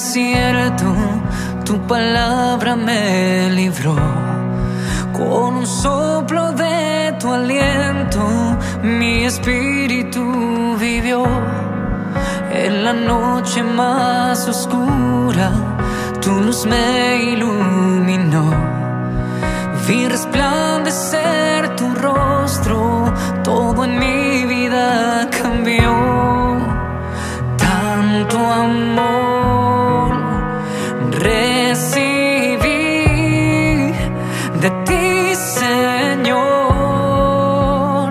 desierto, tu palabra me libró. Con un soplo de tu aliento, mi espíritu vivió. En la noche más oscura, tu luz me iluminó. Vi resplandecer tu rostro, todo en mi vida cambió. Tanto amor recibí de ti, Señor.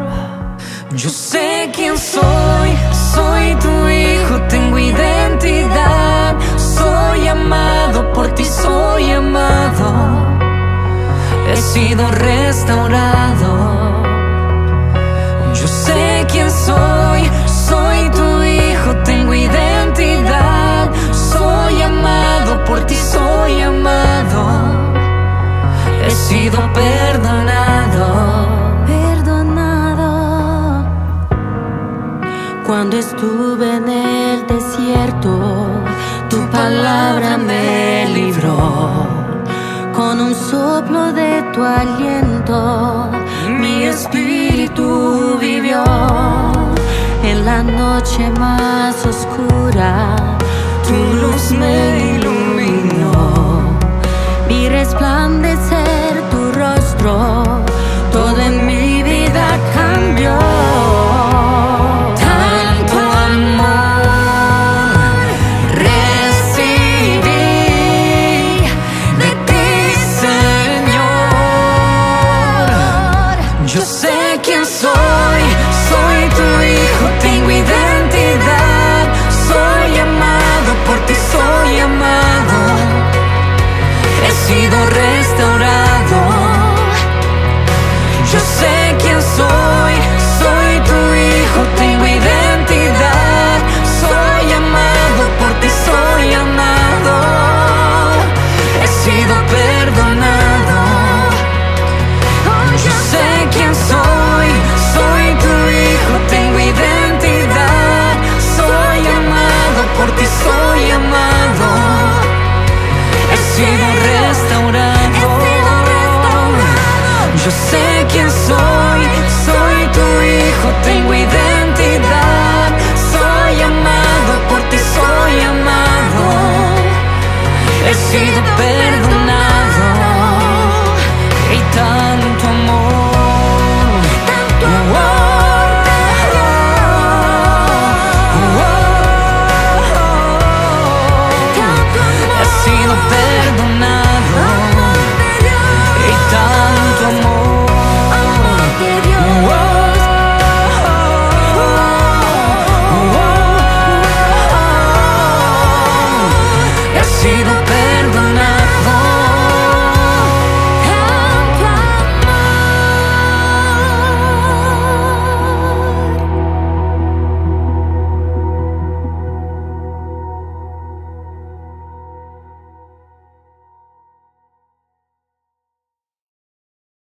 Yo sé quién soy, soy tu hijo, tengo identidad. Soy amado por ti, soy amado. He sido restaurado. Yo sé quién soy, soy tu hijo, tengo identidad. Soy amado por ti, soy amado. He sido perdonado. Perdonado. Cuando estuve en el desierto, tu palabra me libró. Con un soplo de tu aliento, mi espíritu vivió. En la noche más oscura, tu luz me iluminó. Vi resplandecer tu rostro, todo en mi vida cambió. Yo sé quién soy, soy tu hijo, tengo identidad. Soy amado por ti, soy amado. He sido restaurado. Yo sé quién soy, soy tu hijo, tengo identidad. Soy amado por ti, soy amado. He sido perdonado. Yo sé quién soy, soy tu hijo, tengo identidad. Soy amado por ti, soy amado. He sido restaurado. Yo sé